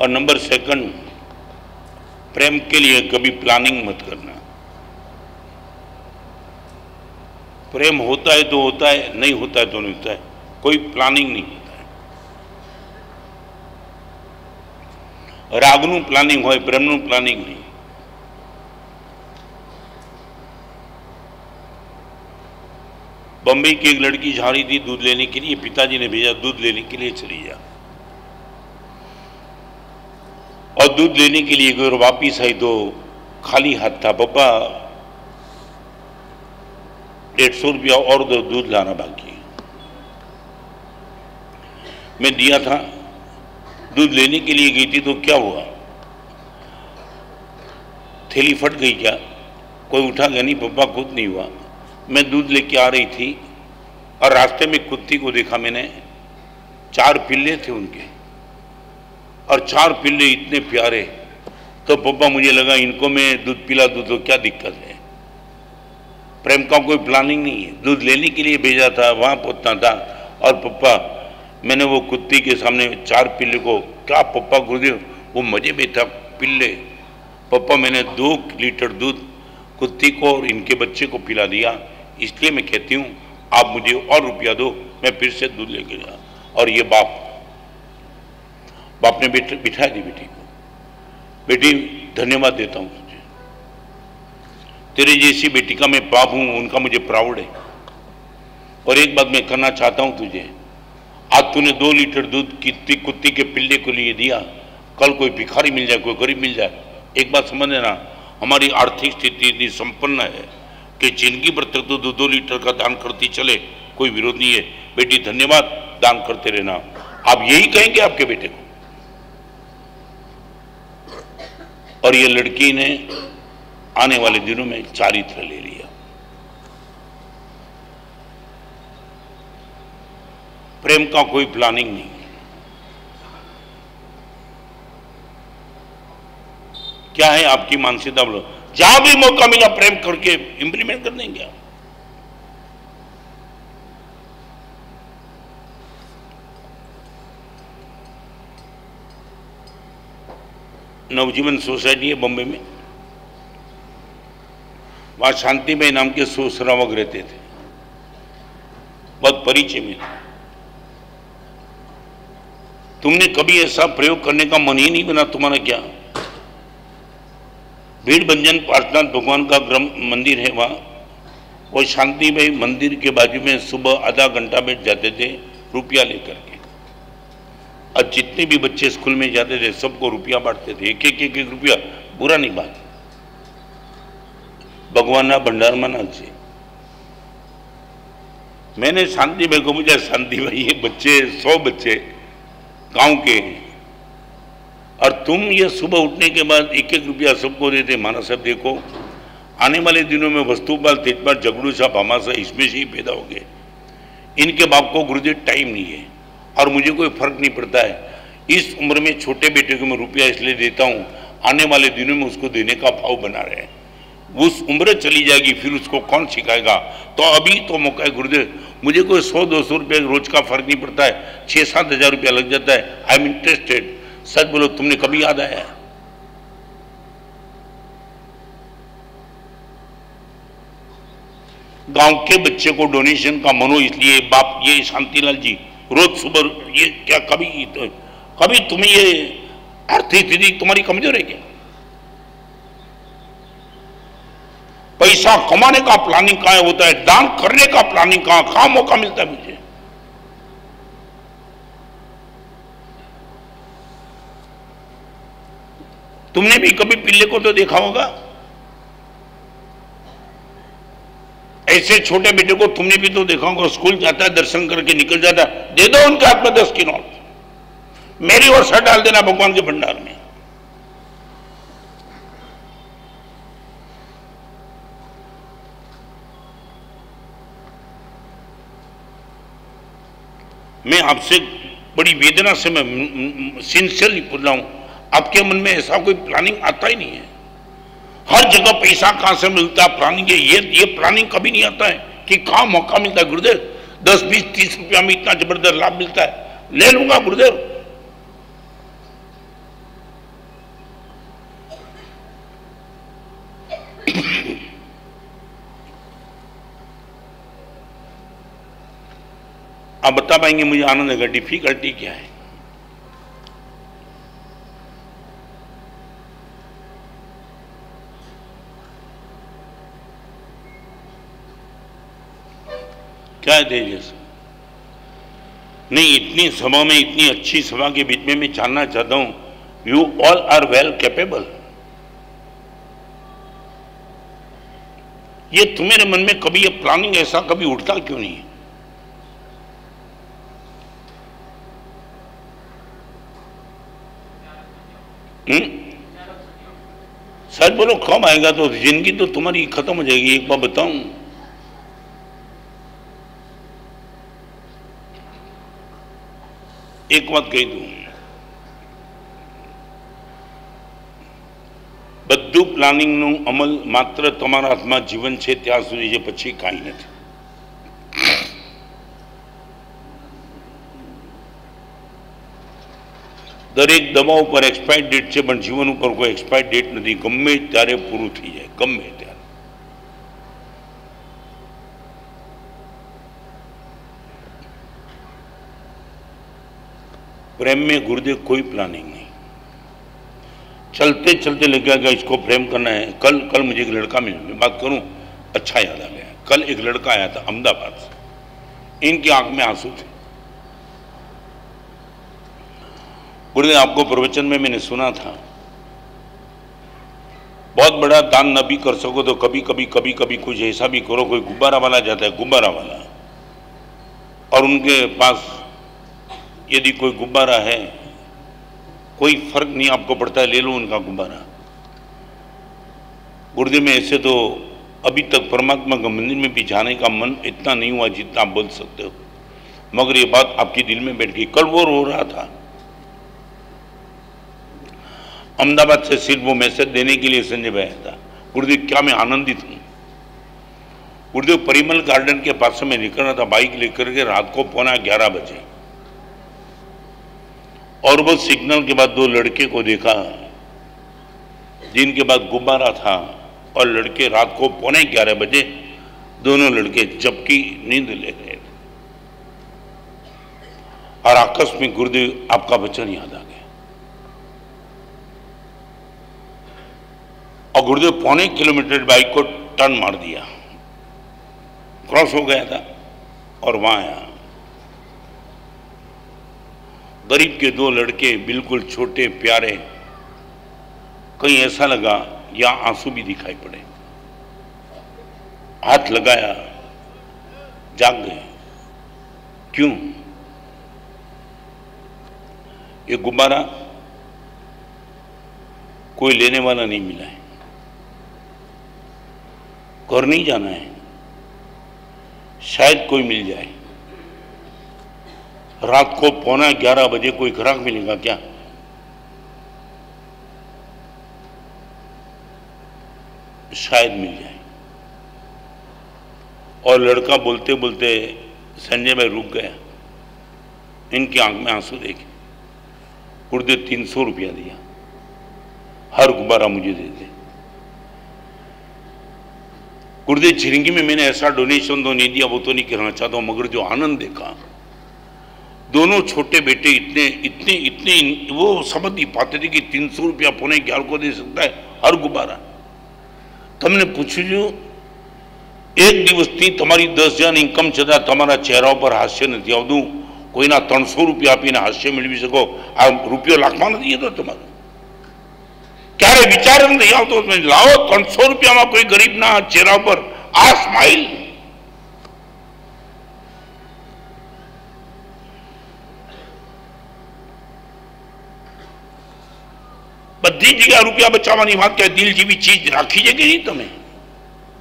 और number second, प्रेम के लिए कभी प्लानिंग मत करना। प्रेम होता है तो होता है, नहीं होता है तो नहीं होता है, कोई प्लानिंग नहीं होता है। रागनु प्लानिंग हो, प्रेमनु प्लानिंग नहीं। बम्बई की एक लड़की जा रही थी दूध लेने के लिए, पिताजी ने भेजा दूध लेने के लिए चली जा, और दूध लेने के लिए गई और वापिस आई तो खाली हाथ था। पापा 150 रुपया और दो, दूध लाना बाकी। मैं दिया था, दूध लेने के लिए गई थी तो क्या हुआ, थैली फट गई क्या? कोई उठा गया नहीं, पापा खुद नहीं हुआ। मैं दूध लेके आ रही थी और रास्ते में कुत्ती को देखा मैंने, 4 पिल्ले थे उनके, और 4 पिल्ले इतने प्यारे। तो पापा मुझे लगा इनको मैं दूध पिला दूँ तो क्या दिक्कत है। प्रेम का कोई प्लानिंग नहीं है। दूध लेने के लिए भेजा था, वहाँ पहुँचना था, और पापा मैंने वो कुत्ती के सामने 4 पिल्ले को, क्या पापा गुरुदेव वो मज़े में था पिल्ले। पापा मैंने 2 लीटर दूध कुत्ती को और इनके बच्चे को पिला दिया। इसलिए मैं कहती हूँ आप मुझे और रुपया दो, मैं फिर से दूध लेके गया। और ये बाप ने बिठाया दी बेटी को, बेटी धन्यवाद देता हूँ तुझे, तेरे जैसी बेटी का मैं बाप हूँ, उनका मुझे प्राउड है। और एक बात मैं करना चाहता हूँ तुझे, आज तूने 2 लीटर दूध कुत्ती के पिल्ले को लिए दिया, कल कोई भिखारी मिल जाए, कोई गरीब मिल जाए। एक बात समझ लेना, हमारी आर्थिक स्थिति इतनी संपन्न है कि जिंदगी भर तक तो 2-2 लीटर का दान करती चले, कोई विरोध नहीं है। बेटी धन्यवाद, दान करते रहना। आप यही कहेंगे आपके बेटे को। और ये लड़की ने आने वाले दिनों में चारित्र ले लिया। प्रेम का कोई प्लानिंग नहीं। क्या है आपकी मानसिकता? बोलो, जहां भी मौका मिला प्रेम करके इंप्लीमेंट कर देंगे आप। नवजीवन सोसाइटी है बम्बई में, वहां शांतिमय नाम के सुश्रावक रहते थे, बहुत परिचय में था। तुमने कभी ऐसा प्रयोग करने का मन ही नहीं बना तुम्हारा? क्या भीड़ भंजन पार्श्वनाथ भगवान का मंदिर है वहाँ, और शांतिमय मंदिर के बाजू में सुबह आधा घंटा बैठ जाते थे रुपया लेकर के, और जितने भी बच्चे स्कूल में जाते थे सबको रुपया बांटते थे, एक रुपया। बुरा नहीं बात, भगवान ना भंडार माना जी। मैंने शांतिमय को पूछा, शांतिमय ये बच्चे 100 बच्चे गाँव के हैं, और तुम ये सुबह उठने के बाद 1-1 रुपया सबको देते। माना साहब देखो, आने वाले दिनों में वस्तुपाल, तेजपाल, जगड़ू साहब, हमासा इसमें से ही पैदा हो गए। इनके बाप को गुरुदेव टाइम नहीं है, और मुझे कोई फर्क नहीं पड़ता है। इस उम्र में छोटे बेटे को मैं रुपया इसलिए देता हूँ, आने वाले दिनों में उसको देने का भाव बना रहे हैं। उस उम्र चली जाएगी, फिर उसको कौन सिखाएगा। तो अभी तो मौका है गुरुदेव। मुझे कोई 100-200 रुपये रोज का फर्क नहीं पड़ता है, 6-7 हज़ार रुपया लग जाता है। I am interested. सच बोलो, तुमने कभी याद आया? गांव के बच्चे को डोनेशन का मनो, इसलिए बाप ये शांतिलाल जी रोज सुबह ये क्या, कभी तुम्हें ये आर्थिक स्थिति तुम्हारी कमजोर है क्या? पैसा कमाने का प्लानिंग कहाँ होता है, दान करने का प्लानिंग कहाँ मौका मिलता है मुझे? तुमने भी कभी पिल्ले को तो देखा होगा, ऐसे छोटे बेटे को तुमने भी तो देखा होगा, स्कूल जाता है, दर्शन करके निकल जाता है, दे दो उनके हाथ में 10 की नोट, मेरी ओर से डाल देना भगवान के भंडार में। मैं आपसे बड़ी वेदना से मैं सिंसियरली बोल रहा हूं, आपके मन में ऐसा कोई प्लानिंग आता ही नहीं है। हर जगह पैसा कहां से मिलता है, प्लानिंग है। ये प्लानिंग कभी नहीं आता है कि कहां मौका मिलता है। गुरुदेव 10, 20, 30 रुपया में इतना जबरदस्त लाभ मिलता है, ले लूंगा गुरुदेव। आप बता पाएंगे मुझे आनंद है, डिफिकल्टी क्या है? क्या है तेजस? नहीं, इतनी सभा में, इतनी अच्छी सभा के बीच में मैं जानना चाहता हूं, you all are well capable. ये तुम्हारे मन में कभी ये प्लानिंग ऐसा कभी उठता क्यों नहीं है? सच बोलो, कम आएगा तो जिंदगी तो तुम्हारी खत्म हो जाएगी। एक बार बताऊं, एक बात कह दूं, बद्दू प्लानिंग नो अमल मात्र तुम्हारा आत्मा जीवन छे त्यां सुधी जे पछी काई नथी। दरेक दवा पर एक्सपायरी डेट है, पर जीवन पर कोई एक्सपायरी डेट नहीं। गमे त्यारे पूरु थी जाए, गमे त्यारे। प्रेम में गुरुदेव कोई प्लानिंग नहीं, चलते चलते लग गया इसको प्रेम करना है। कल मुझे एक लड़का मिला, बात करूं, अच्छा याद आ गया। कल एक लड़का आया था अहमदाबाद से, इनकी आंख में आंसू थे। गुरुदेव, आपको प्रवचन में मैंने सुना था, बहुत बड़ा दान न भी कर सको तो कभी कभी कुछ ऐसा भी करो। कोई गुब्बारा वाला जाता है, गुब्बारा वाला, और उनके पास यदि कोई गुब्बारा है, कोई फर्क नहीं आपको पड़ता है, ले लो उनका गुब्बारा। गुरुदेव, में ऐसे तो अभी तक परमात्मा के मंदिर में भी जाने का मन इतना नहीं हुआ जितना आप बोल सकते हो, मगर ये बात आपके दिल में बैठ गई। कल वो रो रहा था, अहमदाबाद से सिर्फ वो मैसेज देने के लिए संजय भाई था। गुरुदेव, क्या मैं आनंदित हूँ। गुरुदेव, परिमल गार्डन के पास से मैं निकल रहा था बाइक लेकर के, रात को 11:15 बजे, और वो सिग्नल के बाद दो लड़के को देखा जिनके बाद गुब्बारा था, और लड़के रात को 11:15 बजे दोनों लड़के जबकि नींद ले रहे थे, और आकस्मिक गुरुदेव आपका वचन याद आ गया। और गुरुदेव 0.25 किलोमीटर बाइक को टर्न मार दिया, क्रॉस हो गया था, और वहां आया। गरीब के दो लड़के, बिल्कुल छोटे प्यारे, कहीं ऐसा लगा या आंसू भी दिखाई पड़े। हाथ लगाया, जाग गए। क्यों? ये गुब्बारा कोई लेने वाला नहीं मिला है, घर नहीं जाना है, शायद कोई मिल जाए। रात को 11:15 बजे कोई ग्राहक मिलेगा क्या? शायद मिल जाए। और लड़का बोलते बोलते संजय भाई रुक गया, इनकी आंख में आंसू देखे। गुरुदेव, 300 रुपया दिया, हर गुब्बारा मुझे दे दे। गुरुदेव, जिंदगी में मैंने ऐसा डोनेशन तो नहीं दिया, वो तो नहीं कहना चाहता हूँ, मगर जो आनंद देखा, दोनों छोटे बेटे इतने इतने इतने वो समझ नहीं पाते थे कि 300 रुपया 11:15 को दे सकता है हर गुब्बारा। तुमने पूछू जो एक दिवस थी तुम्हारी 10,000 इनकम छता तुम्हारा चेहरा पर हास्य नहीं आवदू कोई ना 300 रुपया आपने हास्य मेळवी सको आ रुपया लाखमां नहीं तो तुम्हारा क्यारे विचार नहीं आवतो लाओ 300 रुपया में कोई गरीब ना चेहरा पर आ स्माइल। बधी जगह रुपया बचावनी बात क्या दिल जीवी चीज राखी जगी नहीं तुम्हें।